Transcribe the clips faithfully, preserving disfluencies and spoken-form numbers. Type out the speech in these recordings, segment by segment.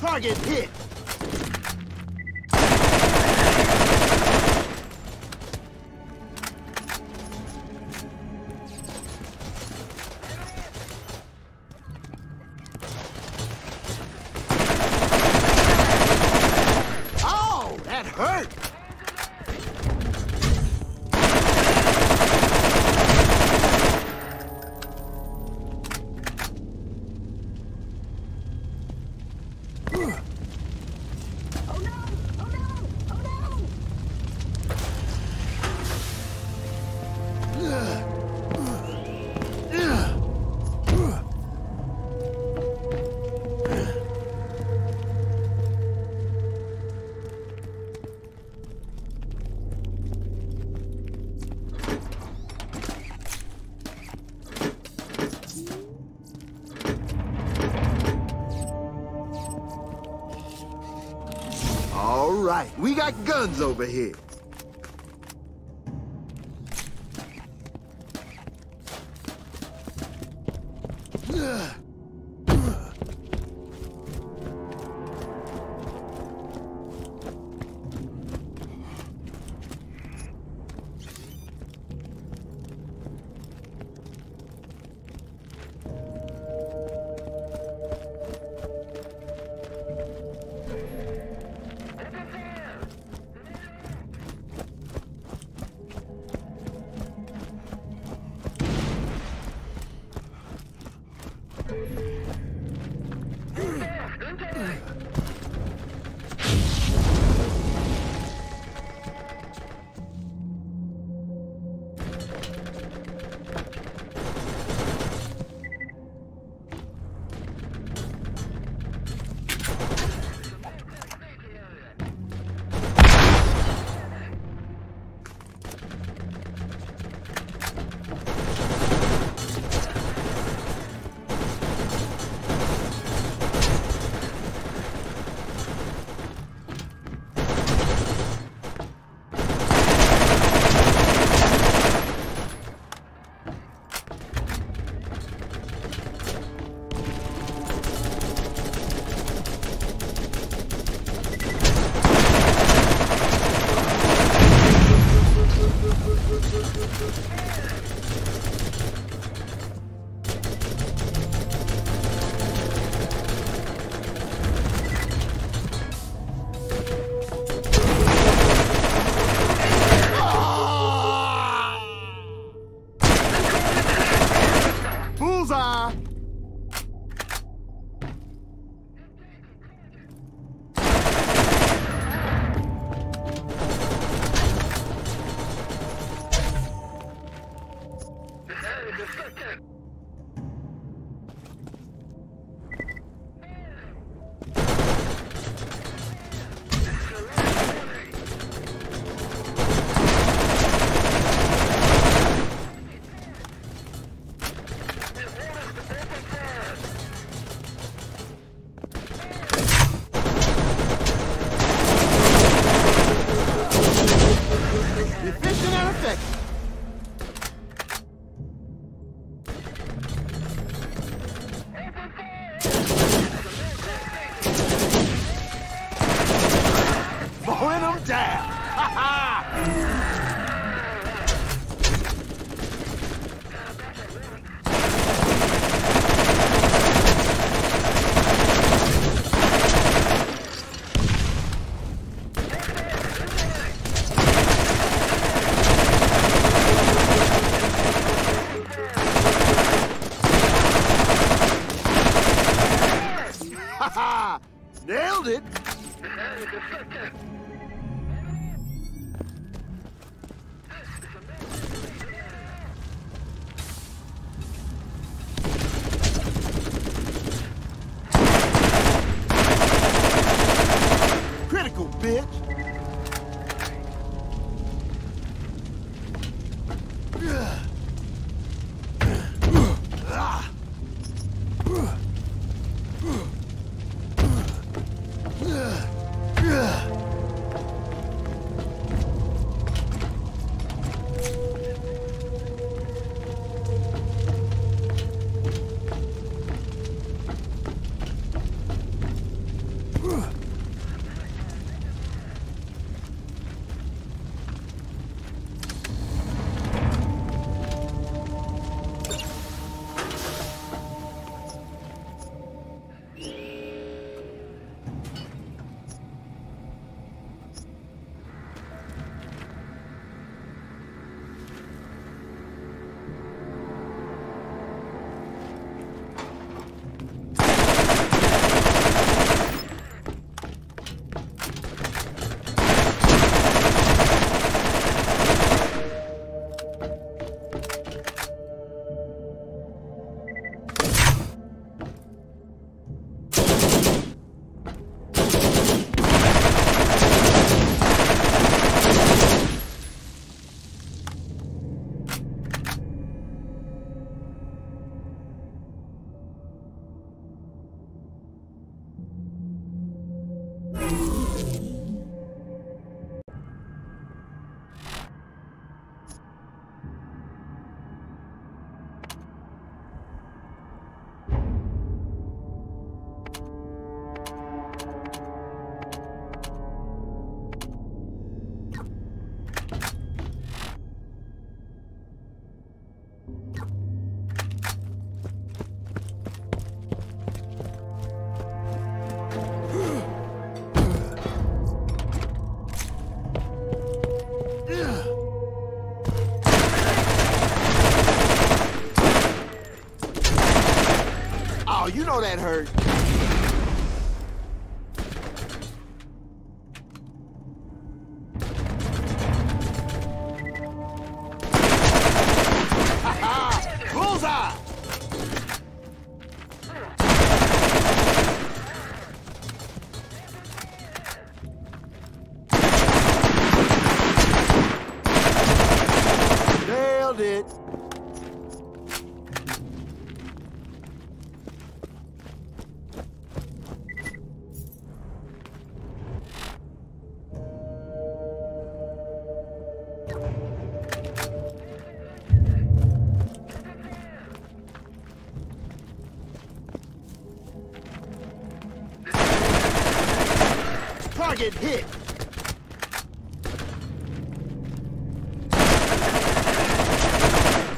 Target hit! Oh, that hurt! Right, we got guns over here. Oh, you know that hurt. Target hit. Hurt!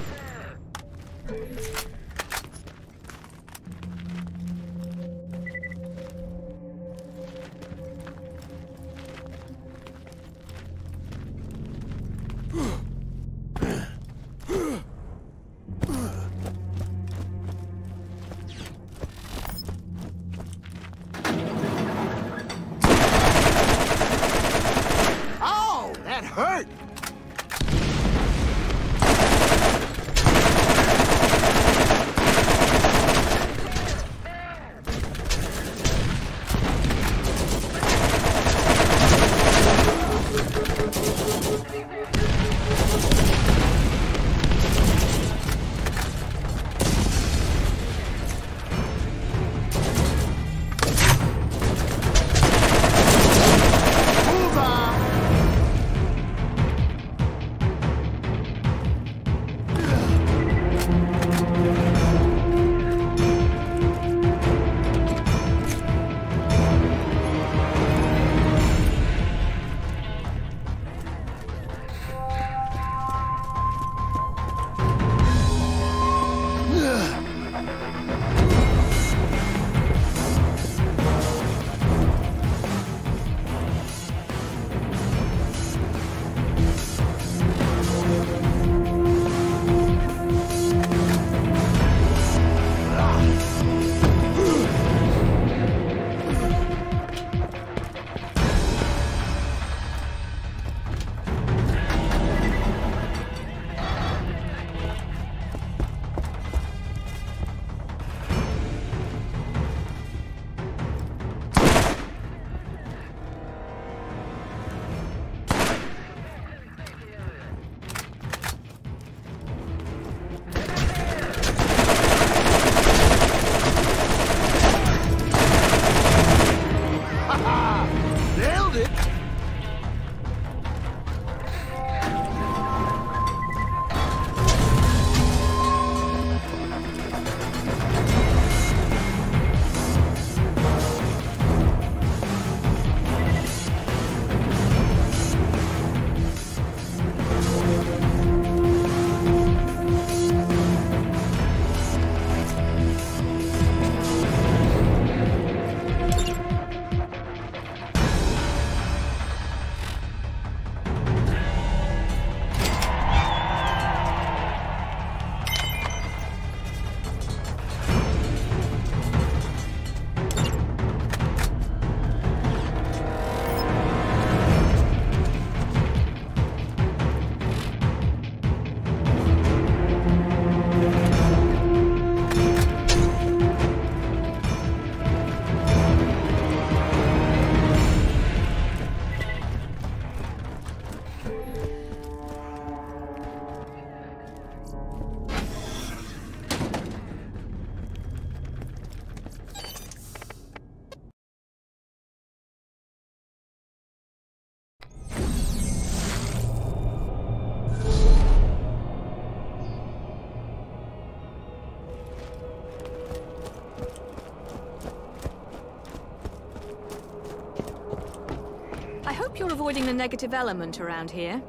You're avoiding the negative element around here.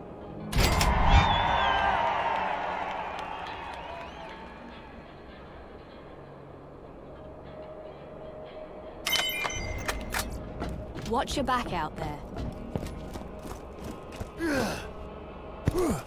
Watch your back out there.